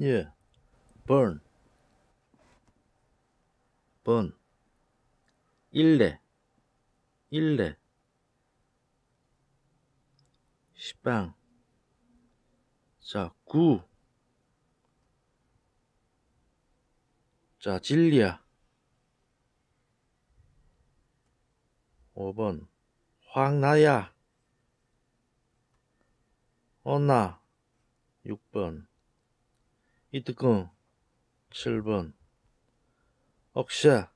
예, burn, burn. 일레. 식빵. 자, 구. 자, 진리야. 5번. 황나야. 언나. 6번. 이뜨끈. 7번. 억샤.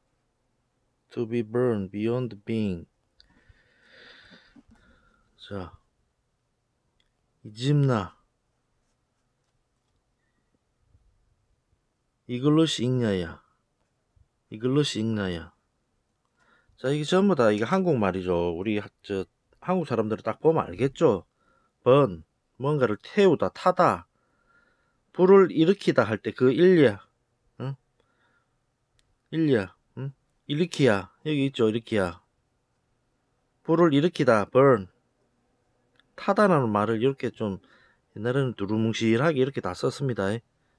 To be burned beyond being. 자, 이집나. 이글로시 읽나야. 자, 이게 전부 다 이게 한국말이죠. 우리 한국 사람들을 딱 보면 알겠죠. burn, 뭔가를 태우다, 타다, 불을 일으키다 할 때 그 일리야. 응? 일으키야. 여기 있죠. 일으키야. 불을 일으키다. burn. 타다라는 말을 이렇게 좀 옛날에는 두루뭉실하게 이렇게 다 썼습니다.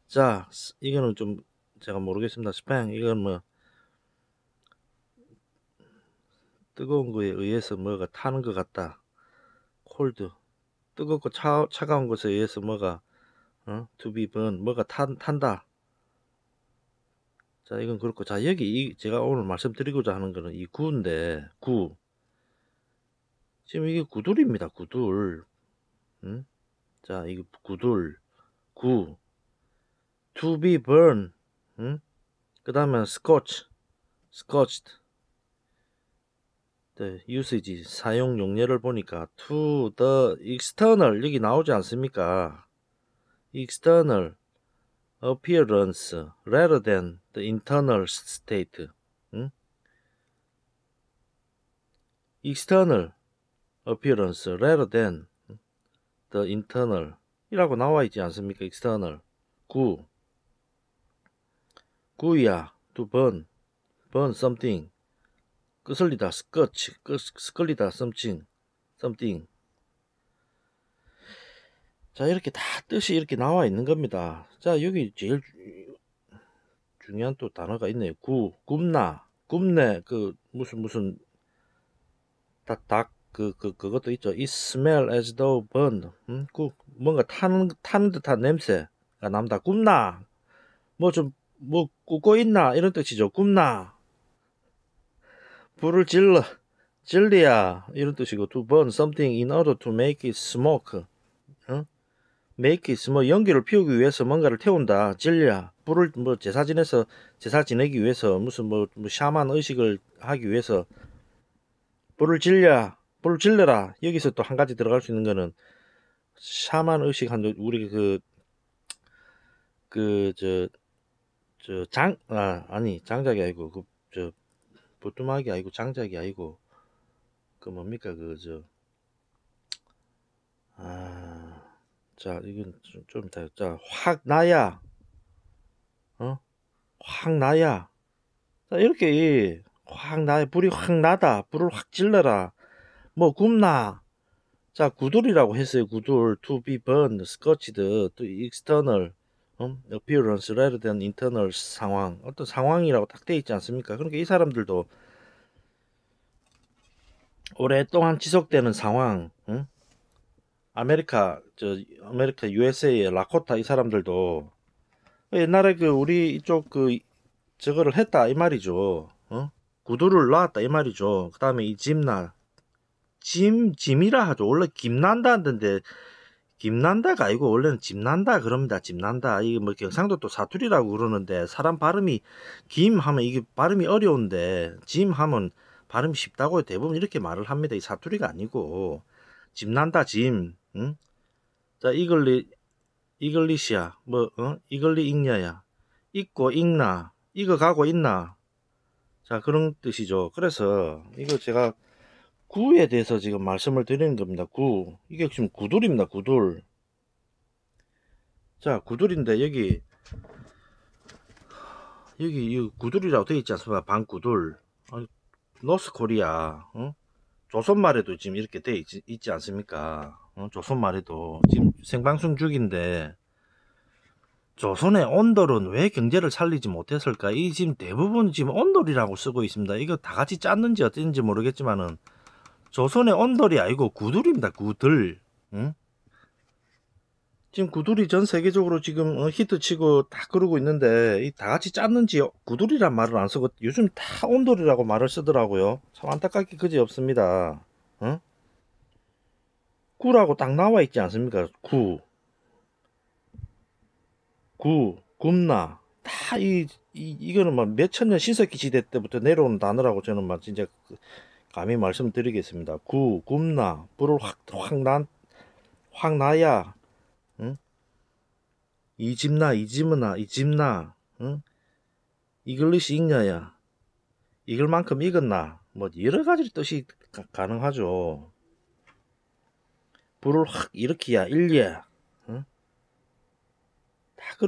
자, 이거는 좀 제가 모르겠습니다. 스팽. 이건 뭐 뜨거운 거에 의해서 뭐가 타는 것 같다. 콜드. 뜨겁고 차가운 것에 의해서 뭐가 to be burn. 뭐가 탄다. 자, 이건 그렇고, 자, 여기 제가 오늘 말씀드리고자 하는 거는 이 구인데, 구. 지금 이게 구둘입니다. 구둘. 응? 자, 이게 구둘. 구. to be burned. 응? 그 다음에 scotched. 네, usage. 사용 용례를 보니까 to the external. 여기 나오지 않습니까? external. appearance rather than the internal state. 응? external appearance rather than the internal 이라고 나와 있지 않습니까? external. 구야. to burn something. 끄슬리다. 스컬리다. something. 자, 이렇게 다 뜻이 이렇게 나와 있는 겁니다. 자, 여기 제일 중요한 또 단어가 있네요. 굽나, 굽네, 그, 무슨, 그것도 있죠. It smell as though burned. 뭔가 타는 듯한 냄새가 남다. 굽나, 뭐 굽고 있나, 이런 뜻이죠. 굽나. 불을 질러, 질리야, 이런 뜻이고. To burn something in order to make it smoke. make it, 뭐, 연기를 피우기 위해서 뭔가를 태운다. 진리야. 불을, 뭐, 제사 지내기 위해서, 무슨, 뭐, 샤만 의식을 하기 위해서, 불을 질러라. 여기서 또 한 가지 들어갈 수 있는 거는, 샤만 의식, 우리 장작이 아니고, 보뚜막이 아니고, 장작이 아니고, 자, 이건 좀 이따. 자, 황나야. 황나야. 자, 이렇게 이 황나야. 불이 확 나다. 불을 확 질러라. 뭐 굽나. 자, 구둘이라고 했어요. 구둘. To be burned, scorched, to external appearance rather than internal 상황. 어떤 상황이라고 딱 돼 있지 않습니까? 그러니까 이 사람들도 오랫동안 지속되는 상황. 아메리카 USA의 라코타 이 사람들도 옛날에 그 우리 이쪽 그 저거를 했다 이 말이죠. 구두를 놨다 이 말이죠. 그 다음에 이 짐나. 짐이라 하죠. 원래 김난다 하던데 김난다가 아니고 원래는 짐난다 그럽니다. 짐난다. 이게 뭐 경상도 또 사투리라고 그러는데 사람 발음이 김 하면 이게 발음이 어려운데 짐 하면 발음이 쉽다고 대부분 이렇게 말을 합니다. 이 사투리가 아니고 짐난다 짐. 자, 이글리시야. 뭐, 이글리 읽냐야. 읽고 읽나. 읽어가고 있나. 자, 그런 뜻이죠. 그래서, 이거 제가 구에 대해서 지금 말씀을 드리는 겁니다. 구. 이게 지금 구둘입니다. 구둘. 자, 구둘인데, 여기 구둘이라고 되어 있지 않습니까? 반구둘. 노스 코리아. 조선말에도 지금 이렇게 되어 있지 않습니까? 조선말에도 지금 생방송 중인데 조선의 온돌은 왜 경제를 살리지 못했을까? 이 지금 대부분 지금 온돌이라고 쓰고 있습니다. 이거 다 같이 짰는지 어땠는지 모르겠지만은 조선의 온돌이 아니고 구들입니다. 구들. 응? 지금 구들이 전 세계적으로 지금 히트치고 다 그러고 있는데 이 다 같이 짰는지 구들이란 말을 안 쓰고 요즘 다 온돌이라고 말을 쓰더라고요. 참 안타깝게 그지 없습니다. 응? 구라고 딱 나와 있지 않습니까? 구. 구, 굽나. 다 이거는 막 몇천 년 신석기 시대 때부터 내려오는 단어라고 저는 막 진짜 감히 말씀드리겠습니다. 구, 굽나. 불을 확 나야. 응? 이집나, 이집으나, 이집나. 응? 이글리시 익냐야. 이글만큼 익었나. 뭐 여러가지 뜻이 가능하죠. 불을 확 일으키야, 일리야. 응? 다 그런